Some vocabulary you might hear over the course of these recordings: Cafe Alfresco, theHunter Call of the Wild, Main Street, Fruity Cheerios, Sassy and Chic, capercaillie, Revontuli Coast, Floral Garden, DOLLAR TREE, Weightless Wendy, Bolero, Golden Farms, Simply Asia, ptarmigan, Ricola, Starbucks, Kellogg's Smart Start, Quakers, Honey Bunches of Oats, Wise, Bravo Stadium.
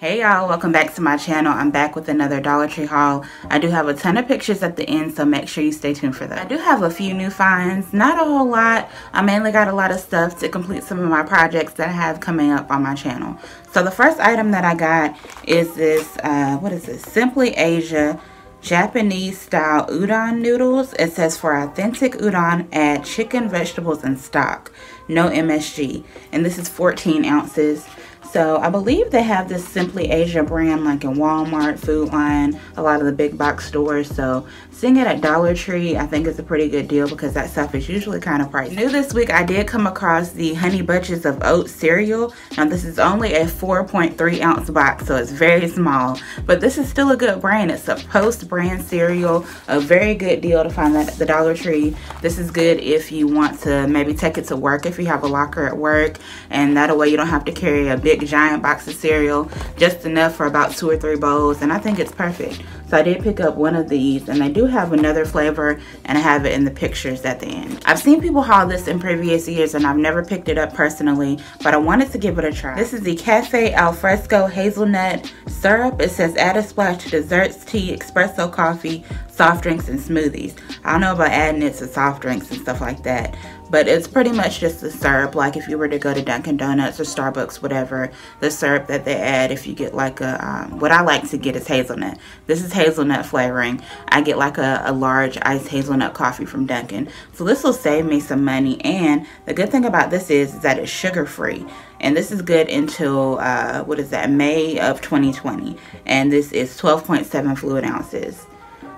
Hey y'all, welcome back to my channel. I'm back with another Dollar Tree haul. I do have a ton of pictures at the end, so make sure you stay tuned for that. I do have a few new finds, not a whole lot. I mainly got a lot of stuff to complete some of my projects that I have coming up on my channel. So the first item that I got is this, Simply Asia Japanese style udon noodles. It says for authentic udon, add chicken, vegetables, and stock. No MSG. And this is 14 ounces. So I believe they have this Simply Asia brand like in Walmart, Food Lion, a lot of the big box stores. So seeing it at Dollar Tree, I think it's a pretty good deal because that stuff is usually kind of pricey. New this week, I did come across the Honey Bunches of Oats cereal. Now this is only a 4.3 ounce box, so it's very small. But this is still a good brand. It's a post-brand cereal, a very good deal to find that at the Dollar Tree. This is good if you want to maybe take it to work, if you have a locker at work, and that way you don't have to carry a big giant box of cereal, just enough for about 2 or 3 bowls, and I think it's perfect. So I did pick up one of these, and they do have another flavor, and I have it in the pictures at the end. I've seen people haul this in previous years, and I've never picked it up personally, but I wanted to give it a try. This is the Cafe Alfresco hazelnut syrup. It says add a splash to desserts, tea, espresso, coffee, soft drinks, and smoothies. I don't know about adding it to soft drinks and stuff like that, but it's pretty much just the syrup, like if you were to go to Dunkin' Donuts or Starbucks, whatever, the syrup that they add. If you get like a, what I like to get is hazelnut. This is hazelnut flavoring. I get like a large iced hazelnut coffee from Dunkin'. So this will save me some money, and the good thing about this is that it's sugar-free. And this is good until, May of 2020. And this is 12.7 fluid ounces.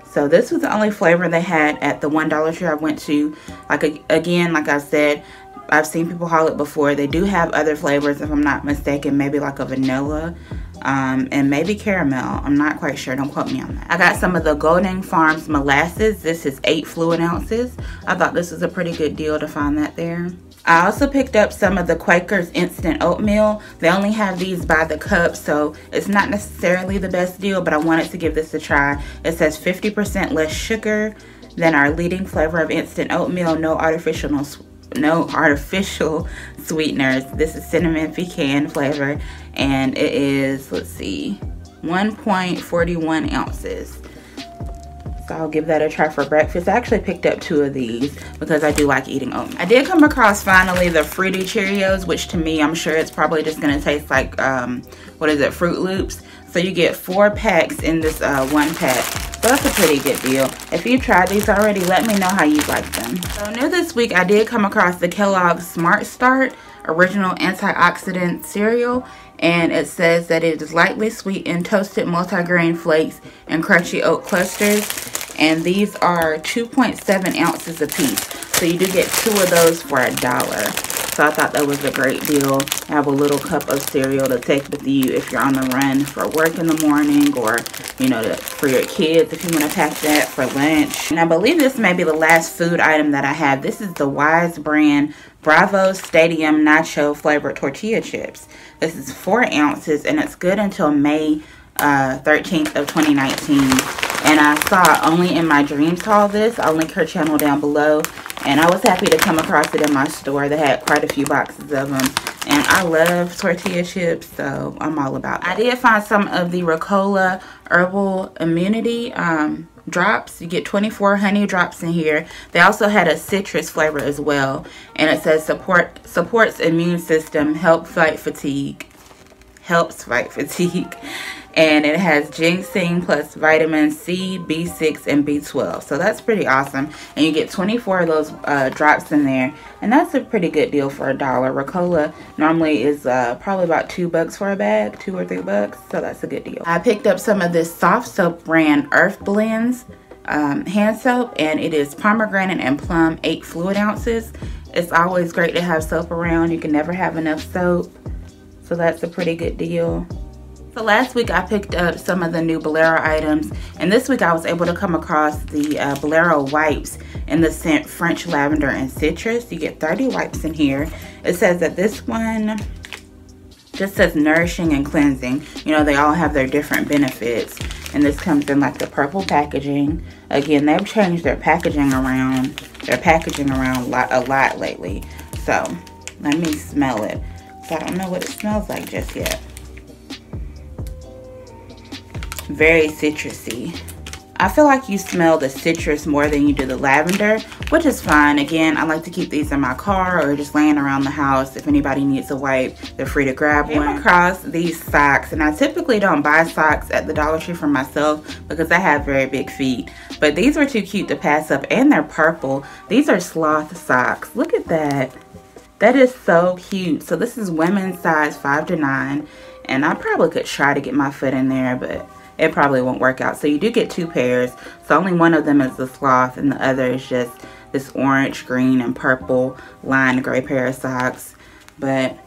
So this was the only flavor they had at the $1 Tree I went to. Like I said, I've seen people haul it before. They do have other flavors, if I'm not mistaken, maybe like a vanilla and maybe caramel. I'm not quite sure, don't quote me on that. I got some of the Golden Farms molasses. This is 8 fluid ounces. I thought this was a pretty good deal to find that there. I also picked up some of the Quakers instant oatmeal. They only have these by the cup, so it's not necessarily the best deal, but I wanted to give this a try. It says 50% less sugar than our leading flavor of instant oatmeal, no artificial sweeteners. This is cinnamon pecan flavor, and it is, let's see, 1.41 ounces. I'll give that a try for breakfast. I actually picked up 2 of these because I do like eating oatmeal. I did come across finally the Fruity Cheerios, which to me, I'm sure it's probably just going to taste like, Fruit Loops. So you get 4 packs in this one pack. So that's a pretty good deal. If you tried these already, let me know how you like them. So new this week, I did come across the Kellogg's Smart Start original antioxidant cereal, and it says that it is lightly sweetened, toasted multigrain flakes, and crunchy oat clusters. And these are 2.7 ounces a piece. So you do get 2 of those for $1. So I thought that was a great deal. Have a little cup of cereal to take with you if you're on the run for work in the morning, or, for your kids if you want to pack that for lunch. And I believe this may be the last food item that I have. This is the Wise brand Bravo Stadium Nacho flavored tortilla chips. This is 4 ounces, and it's good until May 13th of 2019. And I saw Only in My Dreams haul this. I'll link her channel down below. And I was happy to come across it in my store. They had quite a few boxes of them. And I love tortilla chips, so I'm all about it. I did find some of the Ricola Herbal Immunity drops. You get 24 honey drops in here. They also had a citrus flavor as well. And it says supports immune system, helps fight fatigue. And it has ginseng plus vitamin C, B6, and B12. So that's pretty awesome. And you get 24 of those drops in there. And that's a pretty good deal for $1. Ricola normally is probably about $2 for a bag, $2 or $3. So that's a good deal. I picked up some of this soft soap brand Earth Blends hand soap. And it is pomegranate and plum, 8 fluid ounces. It's always great to have soap around. You can never have enough soap. So that's a pretty good deal. So last week I picked up some of the new Bolero items, and this week I was able to come across the Bolero wipes in the scent French Lavender and Citrus. You get 30 wipes in here. It says that this one just says nourishing and cleansing. They all have their different benefits, and this comes in like the purple packaging. Again, they've changed their packaging around a lot lately. So let me smell it. I don't know what it smells like just yet. very citrusy. I feel like you smell the citrus more than you do the lavender, which is fine. Again, I like to keep these in my car or just laying around the house. If anybody needs a wipe, they're free to grab one. I came across these socks, and I typically don't buy socks at the Dollar Tree for myself because I have very big feet. But these were too cute to pass up, and they're purple. These are sloth socks. Look at that. That is so cute. So this is women's size 5 to 9, and I probably could try to get my foot in there, but it probably won't work out. So you do get 2 pairs. So only one of them is the sloth, and the other is just this orange, green, and purple lined gray pair of socks. But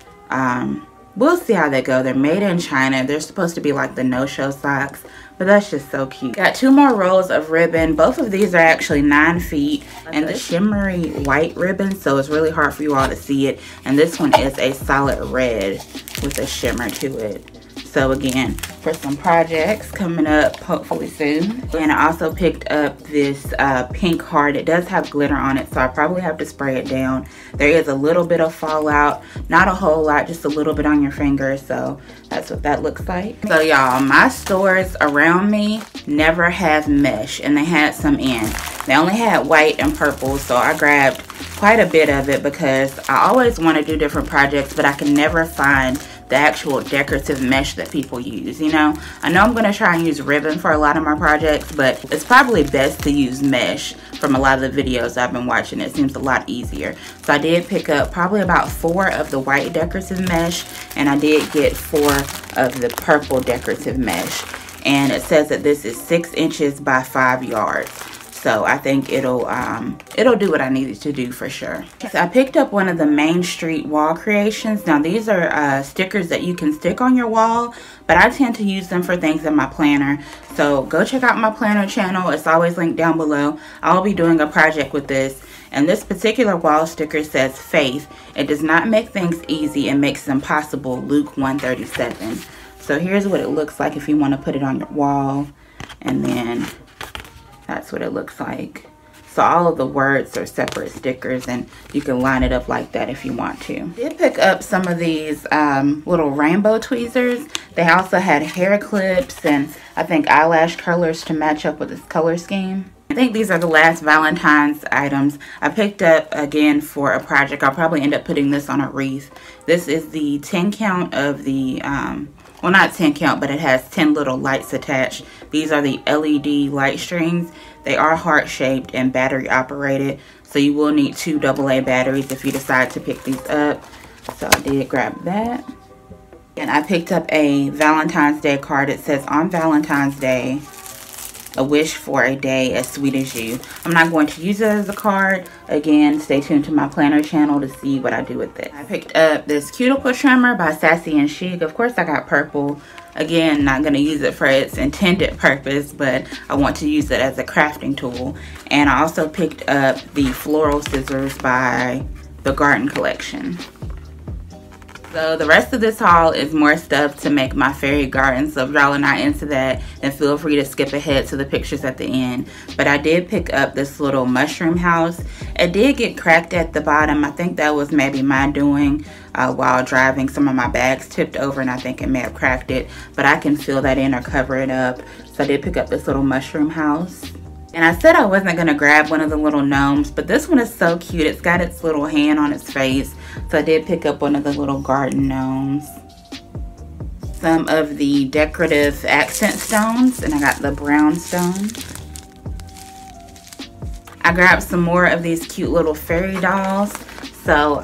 we'll see how they go. They're made in China. They're supposed to be like the no-show socks, but that's just so cute. Got 2 more rolls of ribbon. Both of these are actually 9 feet, and the shimmery white ribbon, so it's really hard for you all to see it. And this one is a solid red with a shimmer to it. So again, for some projects coming up hopefully soon. And I also picked up this pink heart. It does have glitter on it, so I probably have to spray it down. There is a little bit of fallout, not a whole lot, just a little bit on your finger. So that's what that looks like. So y'all, my stores around me never have mesh, and they had some in. They only had white and purple, so I grabbed quite a bit of it because I always want to do different projects, but I can never find the actual decorative mesh that people use, you know? I know I'm gonna try and use ribbon for a lot of my projects, but it's probably best to use mesh from a lot of the videos I've been watching. It seems a lot easier. So I did pick up probably about 4 of the white decorative mesh, and I did get 4 of the purple decorative mesh. And it says that this is 6 inches by 5 yards. So I think it'll do what I needed to do for sure. So I picked up one of the Main Street wall creations. Now these are stickers that you can stick on your wall, but I tend to use them for things in my planner. So go check out my planner channel. It's always linked down below. I'll be doing a project with this. And this particular wall sticker says, "Faith, it does not make things easy, it makes them possible, Luke 1:37. So here's what it looks like if you want to put it on your wall. And then that's what it looks like. So all of the words are separate stickers, and you can line it up like that if you want to. I did pick up some of these little rainbow tweezers. They also had hair clips and I think eyelash curlers to match up with this color scheme. I think these are the last Valentine's items I picked up again for a project. I'll probably end up putting this on a wreath. This is the 10 count of the well, not 10 count, but it has 10 little lights attached. These are the LED light strings. They are heart-shaped and battery operated, so you will need 2 AA batteries if you decide to pick these up. So I did grab that. And I picked up a Valentine's Day card. It says, "On Valentine's Day, a wish for a day as sweet as you." I'm not going to use it as a card. Again, stay tuned to my planner channel to see what I do with it. I picked up this cuticle trimmer by Sassy and Chic. Of course, I got purple. Again, not going to use it for its intended purpose, but I want to use it as a crafting tool. And I also picked up the floral scissors by the Garden Collection. So the rest of this haul is more stuff to make my fairy garden, so if y'all are not into that, then feel free to skip ahead to the pictures at the end. But I did pick up this little mushroom house. It did get cracked at the bottom. I think that was maybe my doing. While driving, some of my bags tipped over and I think it may have cracked it, but I can fill that in or cover it up. So I did pick up this little mushroom house. And I said I wasn't gonna grab one of the little gnomes, but this one is so cute. It's got its little hand on its face. So I did pick up one of the little garden gnomes. Some of the decorative accent stones, and I got the brown stone. I grabbed some more of these cute little fairy dolls. So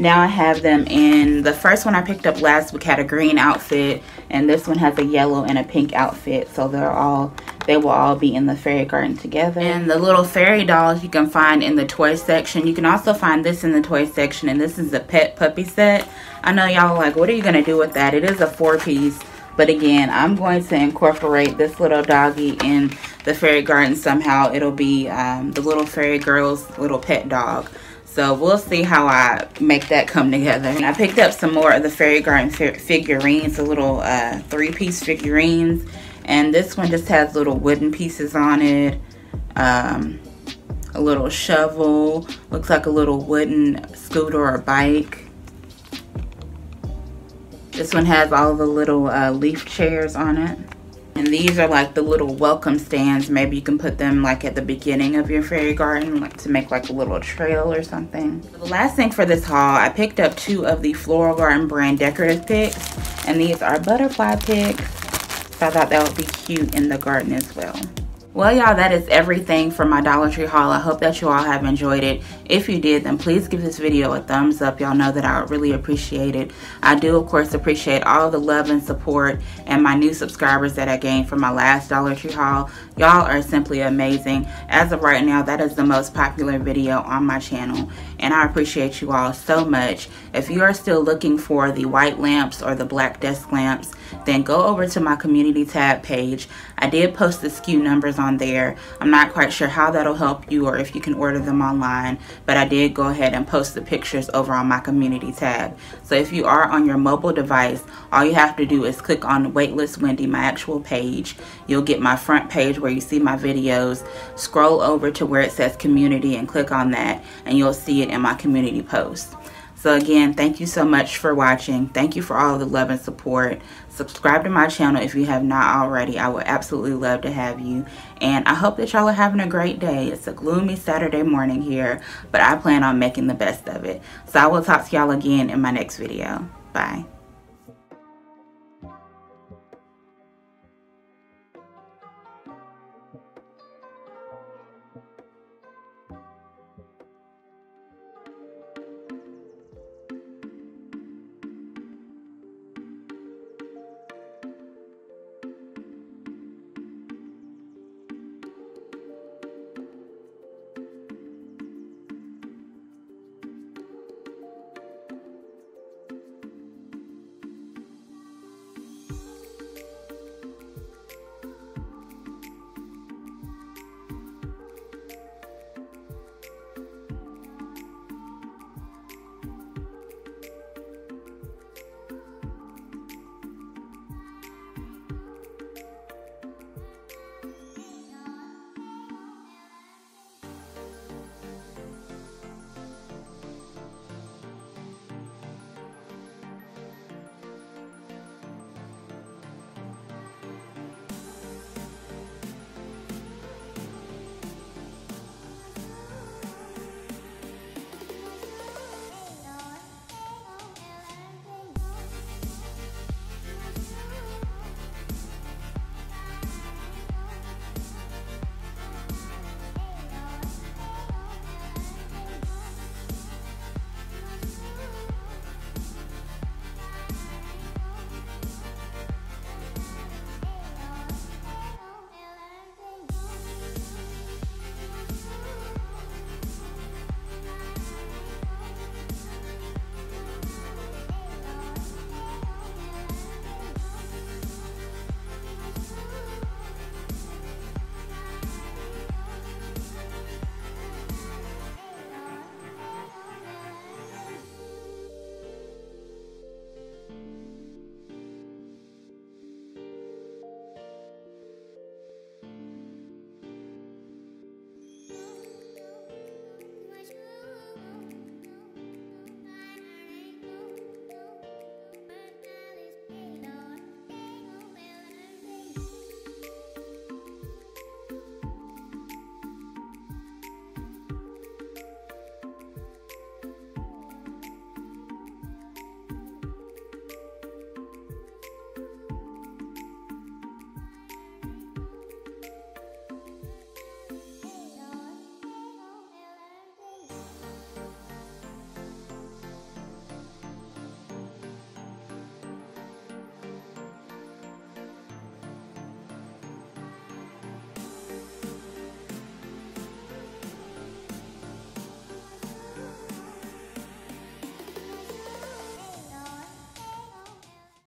now I have them in, the first one I picked up last week had a green outfit, and this one has a yellow and a pink outfit. So they're all, they will all be in the fairy garden together. And the little fairy dolls you can find in the toy section. You can also find this in the toy section, and this is a pet puppy set. I know y'all are like, what are you gonna do with that? It is a 4-piece, but again, I'm going to incorporate this little doggy in the fairy garden somehow. It'll be the little fairy girl's little pet dog. So we'll see how I make that come together. And I picked up some more of the fairy garden figurines, the little 3-piece figurines. And this one just has little wooden pieces on it, a little shovel, looks like a little wooden scooter or bike. This one has all the little leaf chairs on it. And these are like the little welcome stands. Maybe you can put them like at the beginning of your fairy garden, like to make like a little trail or something. The last thing for this haul, I picked up two of the Floral Garden brand decorative picks, and these are butterfly picks. So I thought that would be cute in the garden as well. Well, y'all, that is everything for my Dollar Tree haul. I hope that you all have enjoyed it. If you did, then please give this video a thumbs up. Y'all know that I would really appreciate it. I do, of course, appreciate all the love and support and my new subscribers that I gained from my last Dollar Tree haul. Y'all are simply amazing. As of right now, that is the most popular video on my channel, and I appreciate you all so much. If you are still looking for the white lamps or the black desk lamps, then go over to my community tab page. I did post the SKU numbers on there. I'm not quite sure how that'll help you or if you can order them online, but I did go ahead and post the pictures over on my community tab. So if you are on your mobile device, all you have to do is click on Weightless Wendy, my actual page. You'll get my front page where you see my videos. Scroll over to where it says community and click on that, and you'll see it in my community post. So again, thank you so much for watching. Thank you for all the love and support. Subscribe to my channel if you have not already. I would absolutely love to have you. And I hope that y'all are having a great day. It's a gloomy Saturday morning here, but I plan on making the best of it. So I will talk to y'all again in my next video. Bye.